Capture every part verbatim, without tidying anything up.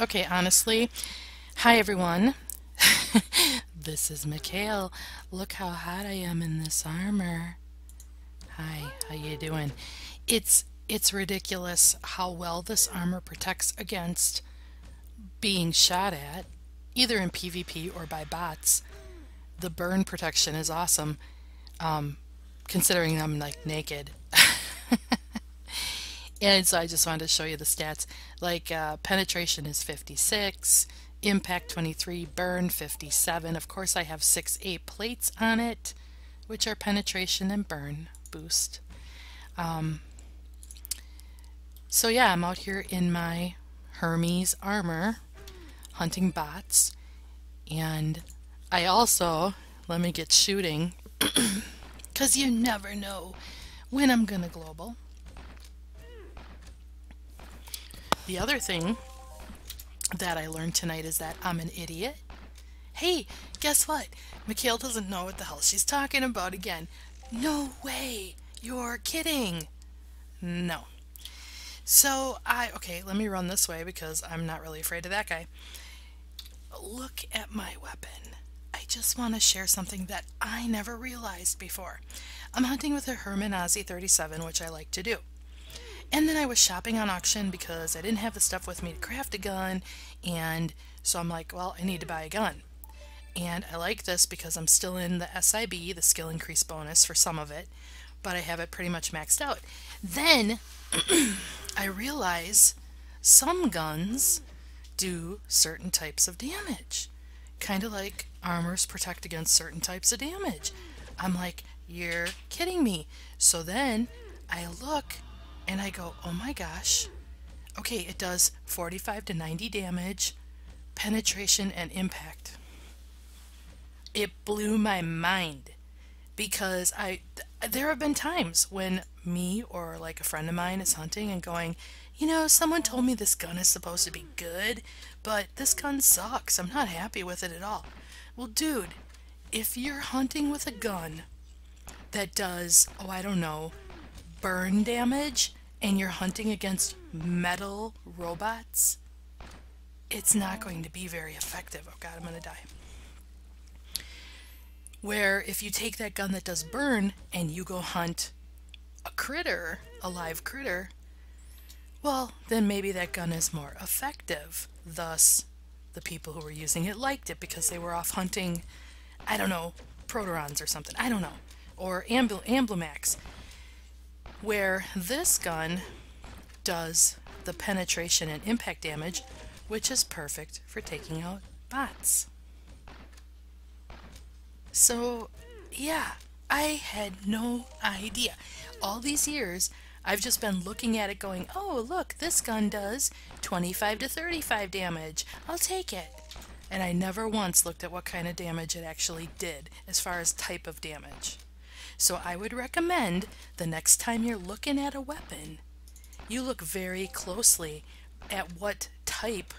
Okay, honestly, hi everyone. This is Mikaile. Look how hot I am in this armor. Hi, how you doing? It's it's ridiculous how well this armor protects against being shot at, either in PvP or by bots. The burn protection is awesome, um, considering I'm like naked. And so I just wanted to show you the stats. Like uh, penetration is fifty-six, impact twenty-three, burn fifty-seven. Of course I have six A plates on it, which are penetration and burn boost. Um, so yeah, I'm out here in my Hermes armor hunting bots. And I also, let me get shooting, because you never know when I'm gonna global. The other thing that I learned tonight is that I'm an idiot. Hey, guess what? Mikaile doesn't know what the hell she's talking about again. No way! You're kidding! No. So, I... Okay, let me run this way because I'm not really afraid of that guy. Look at my weapon. I just want to share something that I never realized before. I'm hunting with a Hermes thirty-seven, which I like to do. And then I was shopping on auction because I didn't have the stuff with me to craft a gun, and so I'm like, well, I need to buy a gun. And I like this because I'm still in the S I B, the skill increase bonus for some of it, but I have it pretty much maxed out. Then I realize some guns do certain types of damage, kind of like armors protect against certain types of damage. I'm like, you're kidding me. So then I look and I go, oh my gosh, okay, it does forty-five to ninety damage, penetration and impact. It blew my mind because I, th there have been times when me or like a friend of mine is hunting and going, you know, someone told me this gun is supposed to be good, but this gun sucks, I'm not happy with it at all. Well, dude, if you're hunting with a gun that does, oh, I don't know, burn damage, and you're hunting against metal robots, it's not going to be very effective. Oh god, I'm gonna die. Where if you take that gun that does burn and you go hunt a critter, a live critter, well, then maybe that gun is more effective. Thus, the people who were using it liked it because they were off hunting, I don't know, Protorons or something, I don't know, or Amblymax. Where this gun does the penetration and impact damage, which is perfect for taking out bots. So yeah, I had no idea. All these years I've just been looking at it going, oh look, this gun does twenty-five to thirty-five damage, I'll take it. And I never once looked at what kind of damage it actually did as far as type of damage. So I would recommend the next time you're looking at a weapon, you look very closely at what type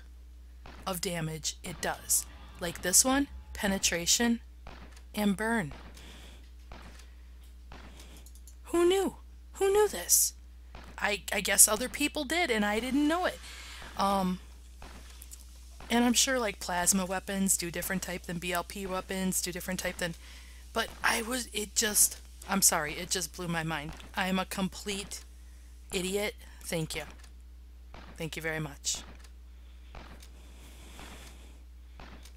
of damage it does. Like this one, penetration and burn. Who knew? Who knew this? I, I guess other people did and I didn't know it. Um, and I'm sure like plasma weapons do different type than B L P weapons, do different type than... But I was, it just... I'm sorry, it just blew my mind. I'm a complete idiot. Thank you. Thank you very much.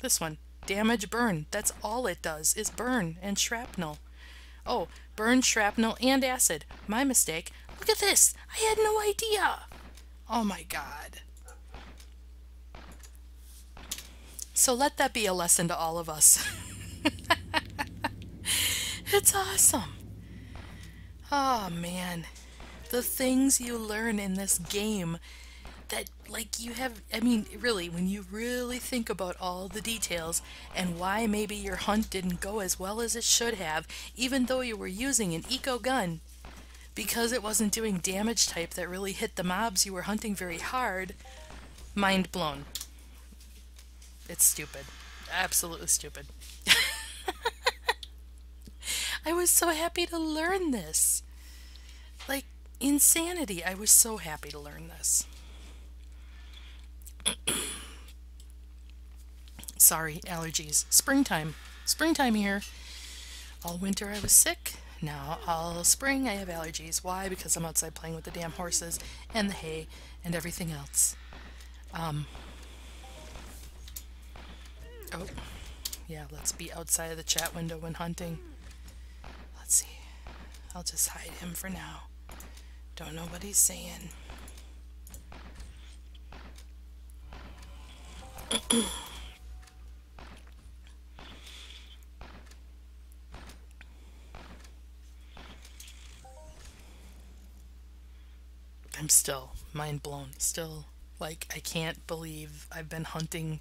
This one, damage burn. That's all it does is burn and shrapnel. Oh, burn, shrapnel, and acid. My mistake. Look at this. I had no idea. Oh my god. So let that be a lesson to all of us. It's awesome. Oh man, the things you learn in this game that like you have, I mean really, when you really think about all the details and why maybe your hunt didn't go as well as it should have, even though you were using an eco gun, because it wasn't doing damage type that really hit the mobs you were hunting very hard. Mind blown. It's stupid. Absolutely stupid. I was so happy to learn this. Like, insanity. I was so happy to learn this. sorry, allergies. Springtime. Springtime here. All winter I was sick. Now all spring I have allergies. Why? Because I'm outside playing with the damn horses and the hay and everything else. Um, oh, yeah, let's be outside of the chat window when hunting. Let's see. I'll just hide him for now. Don't know what he's saying. I'm still mind blown. Still, like, I can't believe I've been hunting.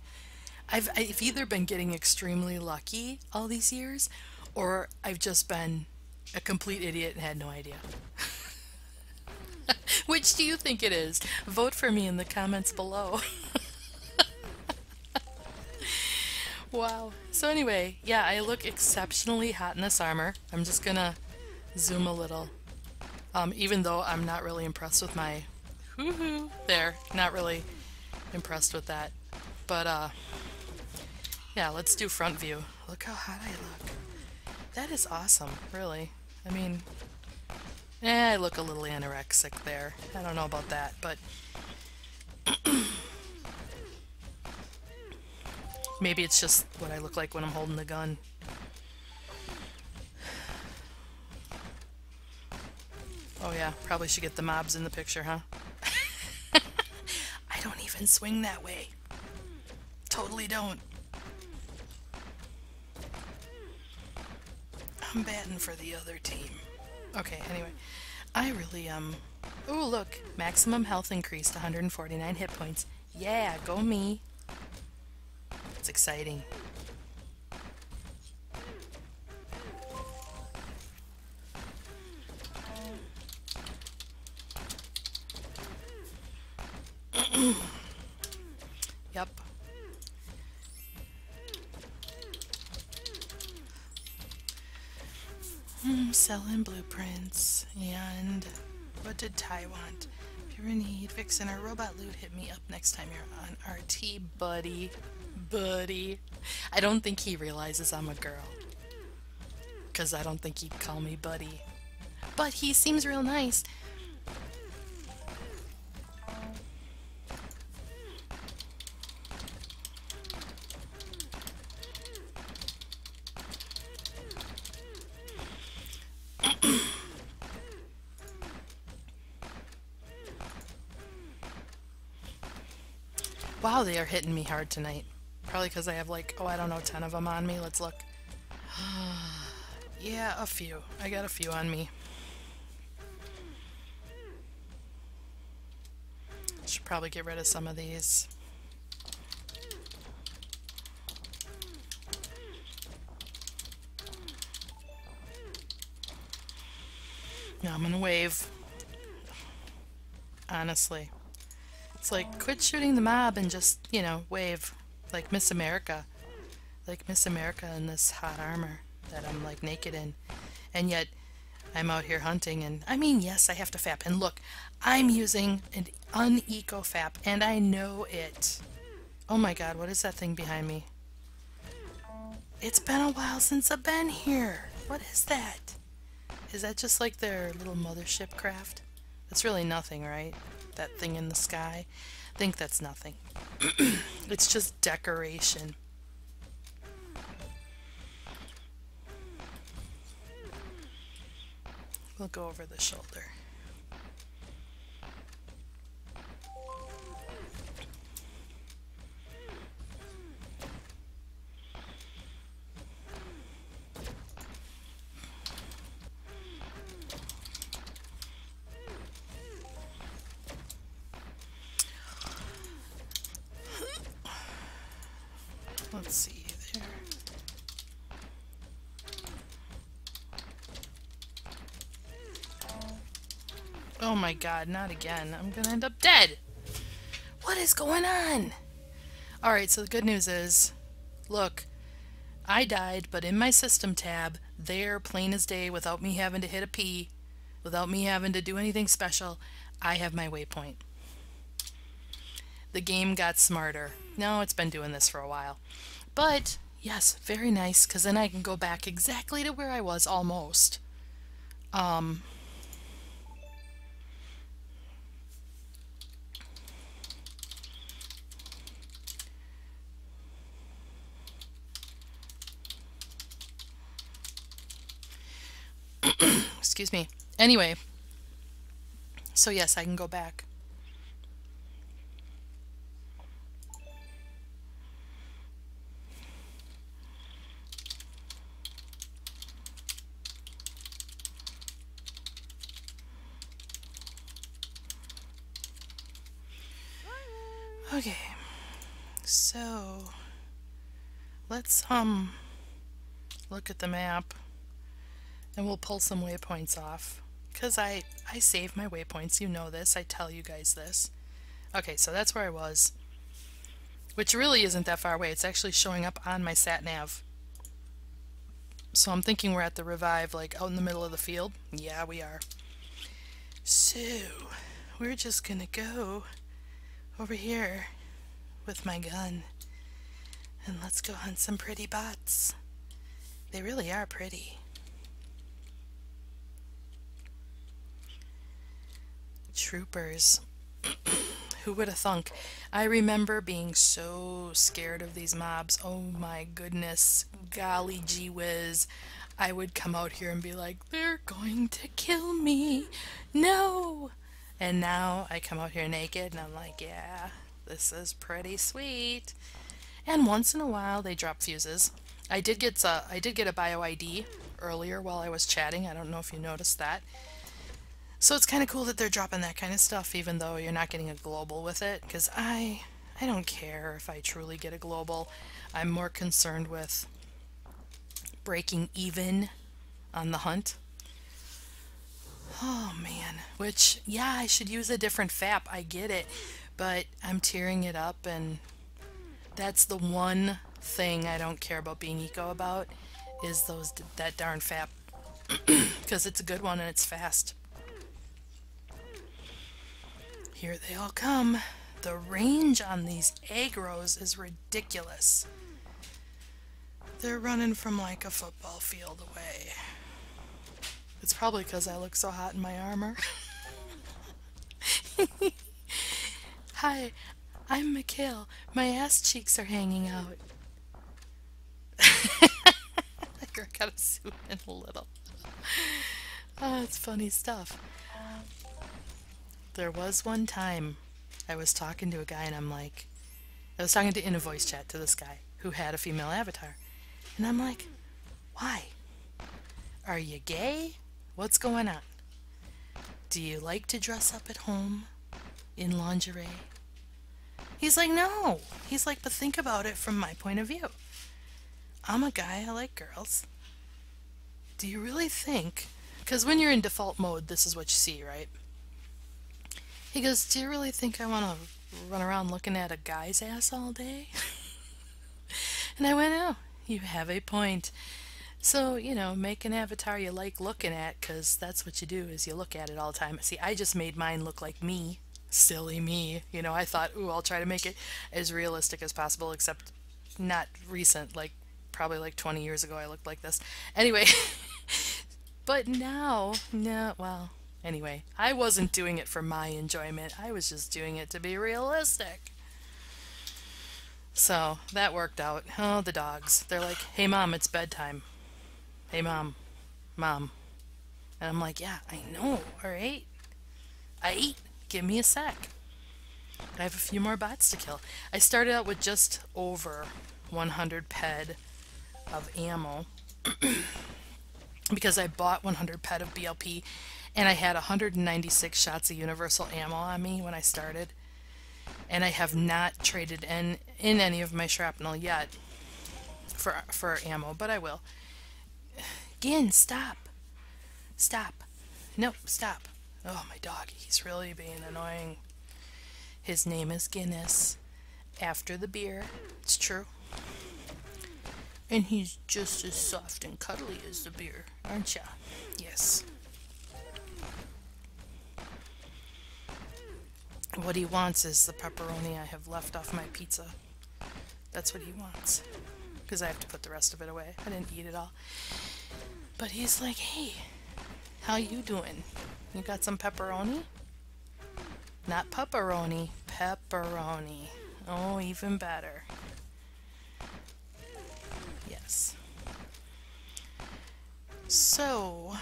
I've, I've either been getting extremely lucky all these years, or I've just been a complete idiot and had no idea. Which do you think it is? Vote for me in the comments below. Wow. So anyway, yeah, I look exceptionally hot in this armor. I'm just gonna zoom a little. Um, even though I'm not really impressed with my woohoo there. Not really impressed with that. But, uh, yeah, let's do front view. Look how hot I look. That is awesome, really. I mean, eh, I look a little anorexic there. I don't know about that, but... Maybe it's just what I look like when I'm holding the gun. Oh yeah, probably should get the mobs in the picture, huh? I don't even swing that way. Totally don't. I'm batting for the other team. Okay, anyway. I really, um... Ooh, look! Maximum health increased, one hundred forty-nine hit points. Yeah, go me! It's exciting. Yep. Mm, selling blueprints. And what did Ty want? If you're in need, Vixen or robot loot, hit me up next time you're on R T, buddy. Buddy. I don't think he realizes I'm a girl. Because I don't think he'd call me buddy. But he seems real nice. Wow, they are hitting me hard tonight. Probably because I have, like, oh, I don't know, ten of them on me. Let's look. Yeah, a few. I got a few on me. Should probably get rid of some of these. Now I'm gonna wave. Honestly. It's like, quit shooting the mob and just, you know, wave. Like Miss America. Like Miss America in this hot armor that I'm, like, naked in. And yet, I'm out here hunting and, I mean, yes, I have to F A P. And look, I'm using an uneco F A P, and I know it. Oh my god, what is that thing behind me? It's been a while since I've been here. What is that? Is that just, like, their little mothership craft? That's really nothing, right? That thing in the sky. I think that's nothing. It's just decoration. We'll go over the shoulder. Let's see there. Oh my god, not again. I'm gonna end up dead! What is going on? Alright, so the good news is, look, I died, but in my system tab, there, plain as day, without me having to hit a P, without me having to do anything special, I have my waypoint. The game got smarter. No, it's been doing this for a while. But yes, very nice, because then I can go back exactly to where I was almost. Um, excuse me. Anyway, so yes, I can go back. Okay, so let's um look at the map and we'll pull some waypoints off, because I, I save my waypoints, you know this, I tell you guys this. Okay, so that's where I was, which really isn't that far away, it's actually showing up on my sat-nav. So I'm thinking we're at the revive, like out in the middle of the field. Yeah, we are. So we're just gonna go over here with my gun and let's go hunt some pretty bots. They really are pretty. Troopers. Who would have thunk? I remember being so scared of these mobs. Oh my goodness, golly gee whiz. I would come out here and be like, they're going to kill me, no. And now I come out here naked and I'm like, yeah, this is pretty sweet. And once in a while they drop fuses. I did get a, I did get a bio I D earlier while I was chatting. I don't know if you noticed that. So it's kind of cool that they're dropping that kind of stuff, even though you're not getting a global with it, because I, I don't care if I truly get a global. I'm more concerned with breaking even on the hunt. Oh man, which, yeah, I should use a different F A P, I get it, but I'm tearing it up, and that's the one thing I don't care about being eco about, is those that darn F A P, because it's a good one and it's fast. Here they all come. The range on these aggros is ridiculous. They're running from like a football field away. It's probably because I look so hot in my armor. Hi, I'm Mikaile. My ass cheeks are hanging out. I gotta zoom in a little. Oh, it's funny stuff. There was one time I was talking to a guy and I'm like, I was talking to in a voice chat to this guy who had a female avatar. And I'm like, why? Are you gay? What's going on? Do you like to dress up at home in lingerie? He's like, no. He's like, but think about it from my point of view. I'm a guy, I like girls. Do you really think, because when you're in default mode, this is what you see, right? He goes, do you really think I want to run around looking at a guy's ass all day? And I went, oh, you have a point. So, you know, make an avatar you like looking at, because that's what you do, is you look at it all the time. See, I just made mine look like me. Silly me. You know, I thought, ooh, I'll try to make it as realistic as possible, except not recent, like, probably like twenty years ago I looked like this. Anyway, but now, no, well, anyway, I wasn't doing it for my enjoyment. I was just doing it to be realistic. So, that worked out. Oh, the dogs. They're like, hey, Mom, it's bedtime. Hey, Mom. Mom. And I'm like, yeah, I know, alright? I eat. Give me a sec. I have a few more bots to kill. I started out with just over one hundred ped of ammo because I bought one hundred ped of B L P and I had one hundred ninety-six shots of universal ammo on me when I started, and I have not traded in, in any of my shrapnel yet for, for ammo, but I will. Again, stop. Stop. No, stop. Oh, my dog. He's really being annoying. His name is Guinness. After the beer. It's true. And he's just as soft and cuddly as the beer, aren't ya? Yes. What he wants is the pepperoni I have left off my pizza. That's what he wants. Because I have to put the rest of it away. I didn't eat it all. But he's like, hey, how you doing? You got some pepperoni? Not pepperoni, pepperoni. Oh, even better. Yes. So,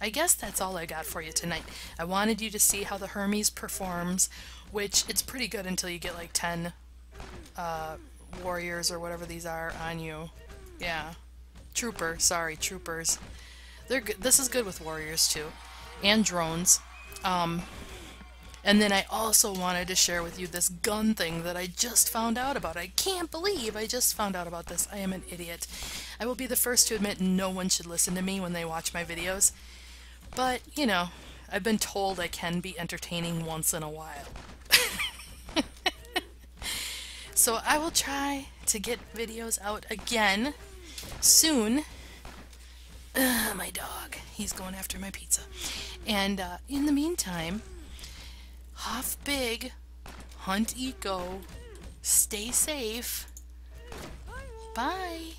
I guess that's all I got for you tonight. I wanted you to see how the Hermes performs, which it's pretty good until you get like ten uh, warriors or whatever these are on you. Yeah. Trooper, sorry, troopers. They're good. This is good with warriors too, and drones. Um, and then I also wanted to share with you this gun thing that I just found out about. I can't believe I just found out about this. I am an idiot. I will be the first to admit no one should listen to me when they watch my videos. But, you know, I've been told I can be entertaining once in a while. So I will try to get videos out again soon. Uh, my dog, he's going after my pizza. And uh, in the meantime, huff big, hunt eco, stay safe, bye.